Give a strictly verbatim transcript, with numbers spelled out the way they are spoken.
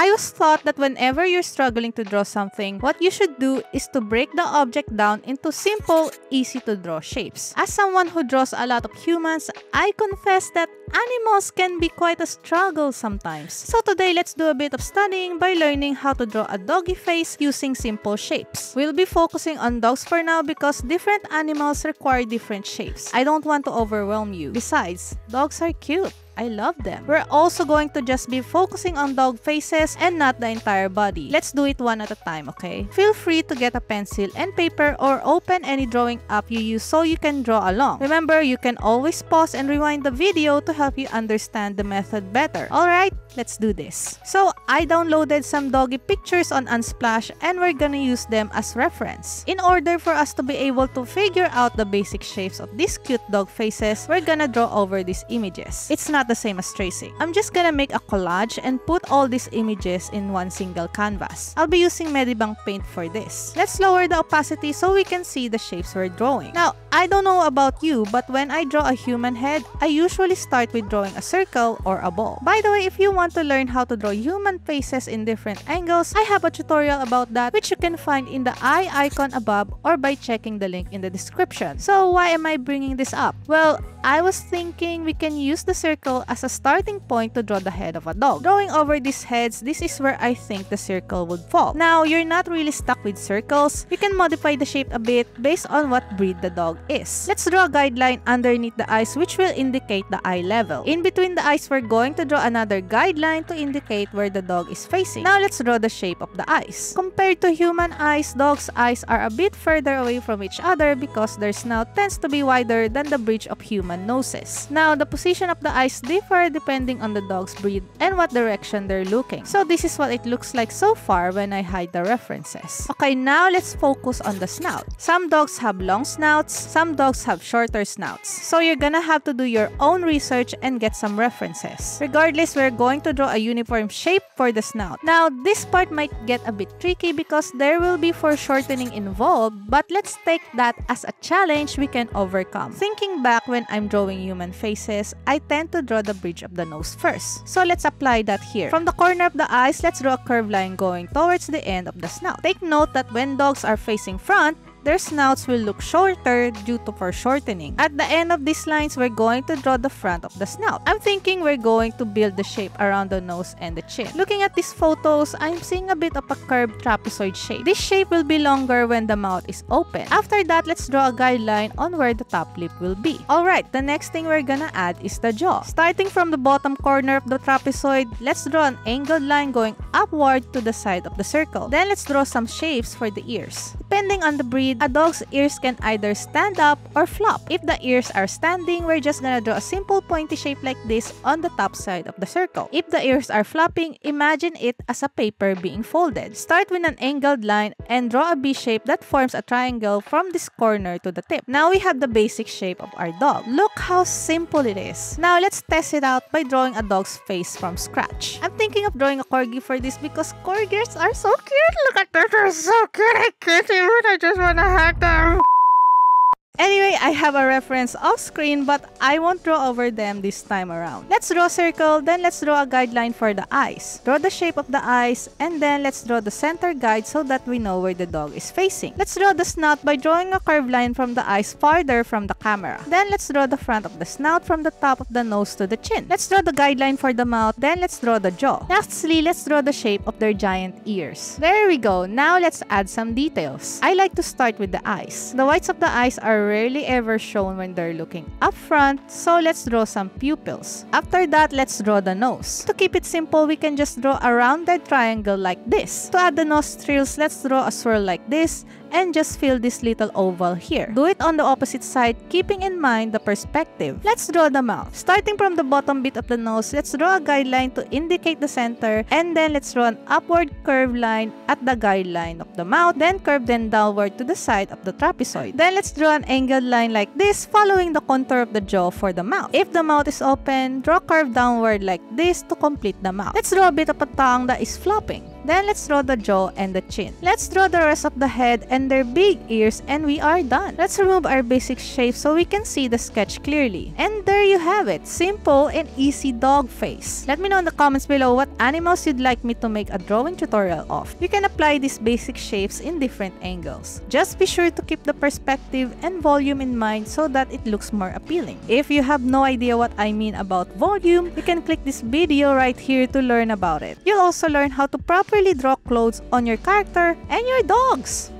I always thought that whenever you're struggling to draw something, what you should do is to break the object down into simple, easy to draw shapes. As someone who draws a lot of humans, I confess that animals can be quite a struggle sometimes. So today, let's do a bit of studying by learning how to draw a doggy face using simple shapes. We'll be focusing on dogs for now because different animals require different shapes. I don't want to overwhelm you. Besides, dogs are cute. I love them. We're also going to just be focusing on dog faces and not the entire body. Let's do it one at a time, okay? Feel free to get a pencil and paper or open any drawing app you use so you can draw along. Remember, you can always pause and rewind the video to help you understand the method better. Alright, let's do this. So, I downloaded some doggy pictures on Unsplash and we're gonna use them as reference. In order for us to be able to figure out the basic shapes of these cute dog faces, we're gonna draw over these images. It's not the same as tracing. I'm just gonna make a collage and put all these images in one single canvas. I'll be using MediBang Paint for this. Let's lower the opacity so we can see the shapes we're drawing. Now, I don't know about you, but when I draw a human head, I usually start with drawing a circle or a ball. By the way, if you want to learn how to draw human faces in different angles, I have a tutorial about that which you can find in the eye icon above or by checking the link in the description. So why am I bringing this up? Well, I was thinking we can use the circle as a starting point to draw the head of a dog. Drawing over these heads, this is where I think the circle would fall. Now, you're not really stuck with circles. You can modify the shape a bit based on what breed the dog is. Let's draw a guideline underneath the eyes which will indicate the eye level. In between the eyes, we're going to draw another guideline to indicate where the dog is facing. Now, let's draw the shape of the eyes. Compared to human eyes, dogs' eyes are a bit further away from each other because their snout tends to be wider than the bridge of human noses. Now, the position of the eyes differ depending on the dog's breed and what direction they're looking. So this is what it looks like so far when I hide the references. Okay, now let's focus on the snout. Some dogs have long snouts, some dogs have shorter snouts. So you're gonna have to do your own research and get some references. Regardless, we're going to draw a uniform shape for the snout. Now, this part might get a bit tricky because there will be foreshortening involved, but let's take that as a challenge we can overcome. Thinking back when I'm drawing human faces, I tend to draw the bridge of the nose first. So let's apply that here. From the corner of the eyes, let's draw a curved line going towards the end of the snout. Take note that when dogs are facing front, their snouts will look shorter due to foreshortening. At the end of these lines, we're going to draw the front of the snout. I'm thinking we're going to build the shape around the nose and the chin. Looking at these photos, I'm seeing a bit of a curved trapezoid shape. This shape will be longer when the mouth is open. After that, let's draw a guideline on where the top lip will be. Alright, the next thing we're gonna add is the jaw. Starting from the bottom corner of the trapezoid, let's draw an angled line going upward to the side of the circle. Then let's draw some shapes for the ears. Depending on the breed, a dog's ears can either stand up or flop. If the ears are standing, we're just gonna draw a simple pointy shape like this on the top side of the circle. If the ears are flopping, imagine it as a paper being folded. Start with an angled line and draw a B shape that forms a triangle from this corner to the tip. Now we have the basic shape of our dog. Look how simple it is. Now let's test it out by drawing a dog's face from scratch. I'm thinking of drawing a corgi for this because corgis are so cute. Look at them, they're so cute. I can't even, I just wanna hack them. Anyway, I have a reference off screen, but I won't draw over them this time around. Let's draw a circle, then let's draw a guideline for the eyes. Draw the shape of the eyes, and then let's draw the center guide so that we know where the dog is facing. Let's draw the snout by drawing a curved line from the eyes farther from the camera. Then let's draw the front of the snout from the top of the nose to the chin. Let's draw the guideline for the mouth, then let's draw the jaw. Lastly, let's draw the shape of their giant ears. There we go. Now let's add some details. I like to start with the eyes. The whites of the eyes are rarely ever shown when they're looking up front, so let's draw some pupils. After that, let's draw the nose. To keep it simple, we can just draw a rounded triangle like this. To add the nostrils, let's draw a swirl like this and just fill this little oval here. Do it on the opposite side, keeping in mind the perspective. Let's draw the mouth. Starting from the bottom bit of the nose, let's draw a guideline to indicate the center, and then let's draw an upward curved line at the guideline of the mouth, then curve them downward to the side of the trapezoid. Then let's draw an angled line like this, following the contour of the jaw for the mouth. If the mouth is open, draw a curve downward like this to complete the mouth. Let's draw a bit of a tongue that is flopping. Then let's draw the jaw and the chin. Let's draw the rest of the head and their big ears, and we are done. Let's remove our basic shape so we can see the sketch clearly. And there you have it, simple and easy dog face. Let me know in the comments below what animals you'd like me to make a drawing tutorial of. You can apply these basic shapes in different angles. Just be sure to keep the perspective and volume in mind so that it looks more appealing. If you have no idea what I mean about volume, you can click this video right here to learn about it. You'll also learn how to properly draw clothes on your character and your dogs.